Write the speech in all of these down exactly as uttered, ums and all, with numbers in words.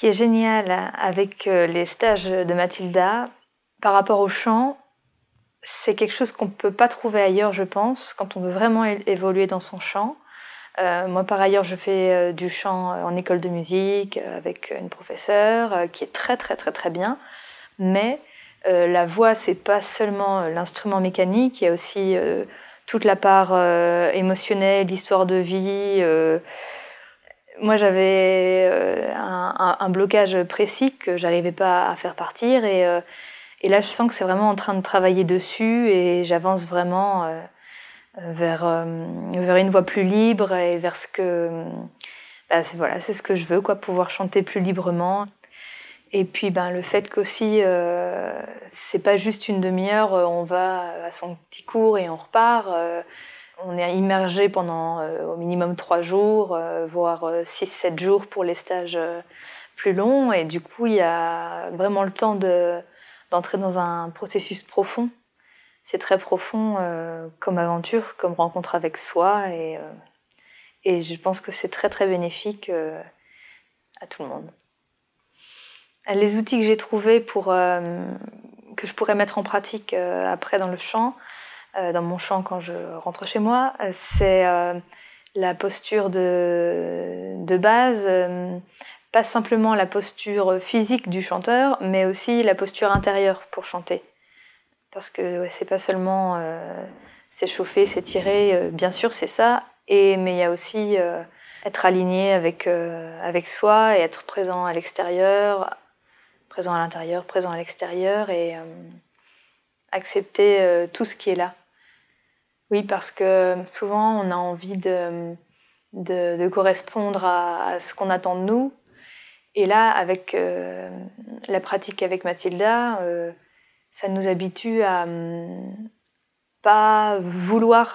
qui est génial avec les stages de Matilda, par rapport au chant, c'est quelque chose qu'on ne peut pas trouver ailleurs, je pense, quand on veut vraiment évoluer dans son chant. Euh, moi, par ailleurs, je fais du chant en école de musique avec une professeure qui est très très très très bien, mais euh, la voix, c'est pas seulement l'instrument mécanique, il y a aussi euh, toute la part euh, émotionnelle, l'histoire de vie. Euh, Moi, j'avais euh, un, un, un blocage précis que je n'arrivais pas à faire partir. Et, euh, et là, je sens que c'est vraiment en train de travailler dessus et j'avance vraiment euh, vers, euh, vers une voix plus libre et vers ce que... Bah, c'est voilà, c'est ce que je veux, quoi, pouvoir chanter plus librement. Et puis, ben, le fait qu'aussi, euh, c'est pas juste une demi-heure, on va à son petit cours et on repart. Euh, On est immergé pendant euh, au minimum trois jours, euh, voire euh, six, sept jours pour les stages euh, plus longs. Et du coup, il y a vraiment le temps de, d'entrer dans un processus profond. C'est très profond euh, comme aventure, comme rencontre avec soi. Et, euh, et je pense que c'est très, très bénéfique euh, à tout le monde. Les outils que j'ai trouvés pour, euh, que je pourrais mettre en pratique euh, après dans le chant, dans mon chant quand je rentre chez moi, c'est euh, la posture de, de base, euh, pas simplement la posture physique du chanteur, mais aussi la posture intérieure pour chanter. Parce que ouais, c'est pas seulement euh, s'échauffer, s'étirer, euh, bien sûr c'est ça, et, mais il y a aussi euh, être aligné avec, euh, avec soi et être présent à l'extérieur, présent à l'intérieur, présent à l'extérieur, et euh, accepter euh, tout ce qui est là. Oui, parce que souvent, on a envie de, de, de correspondre à, à ce qu'on attend de nous. Et là, avec euh, la pratique avec Matilda, euh, ça nous habitue à euh, pas vouloir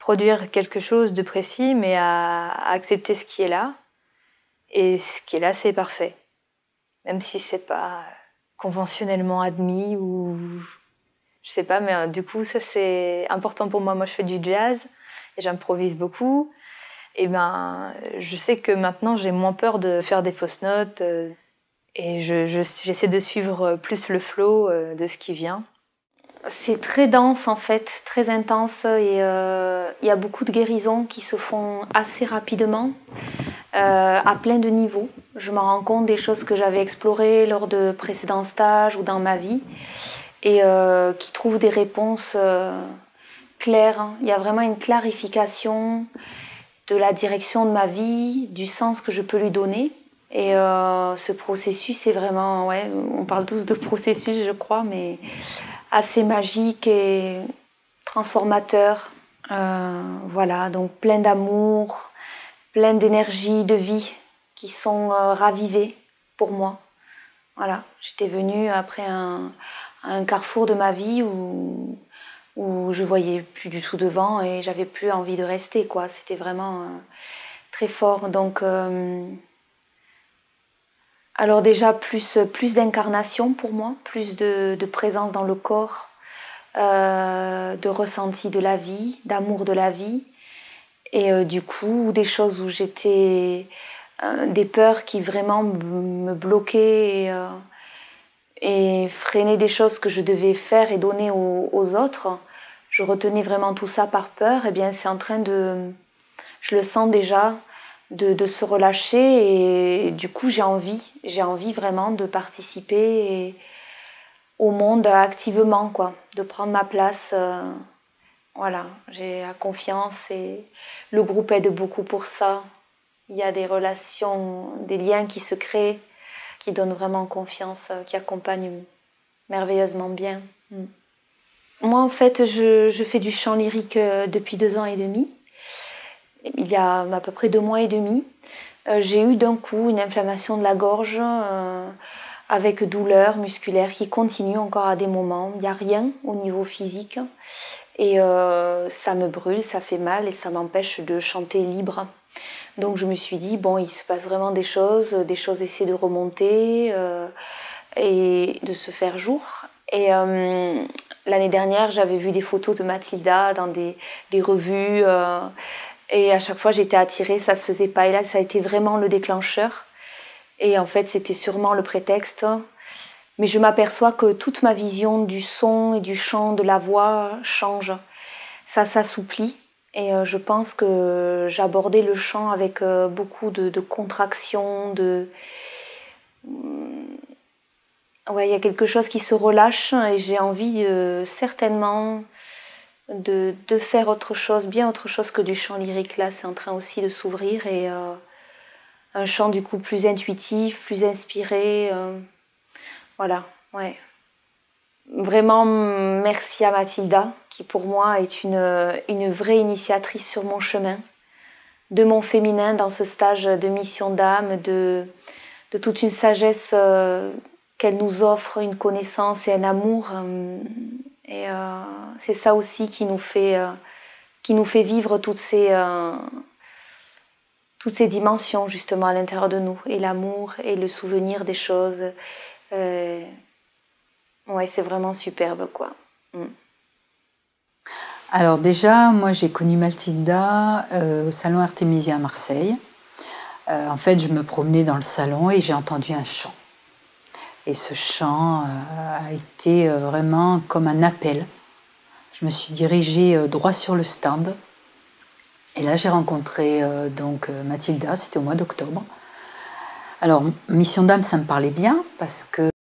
produire quelque chose de précis, mais à, à accepter ce qui est là. Et ce qui est là, c'est parfait. Même si c'est pas conventionnellement admis ou... Je sais pas, mais euh, du coup, ça c'est important pour moi. Moi, je fais du jazz et j'improvise beaucoup. Et ben, je sais que maintenant, j'ai moins peur de faire des fausses notes euh, et je, je, j'essaie de suivre plus le flow euh, de ce qui vient. C'est très dense en fait, très intense et euh, y a beaucoup de guérisons qui se font assez rapidement. Euh, à plein de niveaux. Je me rends compte des choses que j'avais explorées lors de précédents stages ou dans ma vie et euh, qui trouvent des réponses euh, claires. Il y a vraiment une clarification de la direction de ma vie, du sens que je peux lui donner. Et euh, ce processus, c'est vraiment... Ouais, on parle tous de processus, je crois, mais assez magique et transformateur. Euh, voilà, donc plein d'amour, plein d'énergie, de vie, qui sont euh, ravivées pour moi. Voilà, j'étais venue après un, un carrefour de ma vie où, où je voyais plus du tout devant et j'avais plus envie de rester, quoi. C'était vraiment euh, très fort. Donc, euh, alors déjà, plus, plus d'incarnation pour moi, plus de, de présence dans le corps, euh, de ressenti de la vie, d'amour de la vie. Et euh, du coup, des choses où j'étais... Euh, des peurs qui vraiment me bloquaient et, euh, et freinaient des choses que je devais faire et donner aux, aux autres. Je retenais vraiment tout ça par peur. Et bien, c'est en train de... Je le sens déjà, de, de se relâcher. Et, et du coup, j'ai envie. J'ai envie vraiment de participer et, au monde activement, quoi. De prendre ma place... Euh, Voilà, j'ai la confiance et le groupe aide beaucoup pour ça. Il y a des relations, des liens qui se créent, qui donnent vraiment confiance, qui accompagnent merveilleusement bien. Mm. Moi, en fait, je, je fais du chant lyrique depuis deux ans et demi. Il y a à peu près deux mois et demi, j'ai eu d'un coup une inflammation de la gorge euh, avec douleur musculaire qui continue encore à des moments. Il n'y a rien au niveau physique. Et euh, ça me brûle, ça fait mal et ça m'empêche de chanter libre. Donc je me suis dit, bon, il se passe vraiment des choses, des choses essaient de remonter euh, et de se faire jour. Et euh, l'année dernière, j'avais vu des photos de Matilda dans des, des revues euh, et à chaque fois, j'étais attirée, ça se faisait pas. Et là, ça a été vraiment le déclencheur. Et en fait, c'était sûrement le prétexte. Mais je m'aperçois que toute ma vision du son et du chant, de la voix, change. Ça s'assouplit. Et je pense que j'abordais le chant avec beaucoup de, de contraction, de... Ouais, il y a quelque chose qui se relâche et j'ai envie euh, certainement de, de faire autre chose, bien autre chose que du chant lyrique. Là, c'est en train aussi de s'ouvrir et euh, un chant du coup plus intuitif, plus inspiré. Euh, voilà, ouais. Vraiment, merci à Matilda qui pour moi est une, une vraie initiatrice sur mon chemin, de mon féminin dans ce stage de mission d'âme, de, de toute une sagesse... Euh, qu'elle nous offre une connaissance et un amour. Et euh, c'est ça aussi qui nous fait, euh, qui nous fait vivre toutes ces, euh, toutes ces dimensions justement à l'intérieur de nous. Et l'amour et le souvenir des choses. Euh, ouais, c'est vraiment superbe, quoi. Mm. Alors déjà, moi j'ai connu Matilda euh, au salon Artemisia à Marseille. Euh, en fait, je me promenais dans le salon et j'ai entendu un chant. Et ce chant a été vraiment comme un appel. Je me suis dirigée droit sur le stand. Et là, j'ai rencontré donc Matilda, c'était au mois d'octobre. Alors, Mission d'âme, ça me parlait bien parce que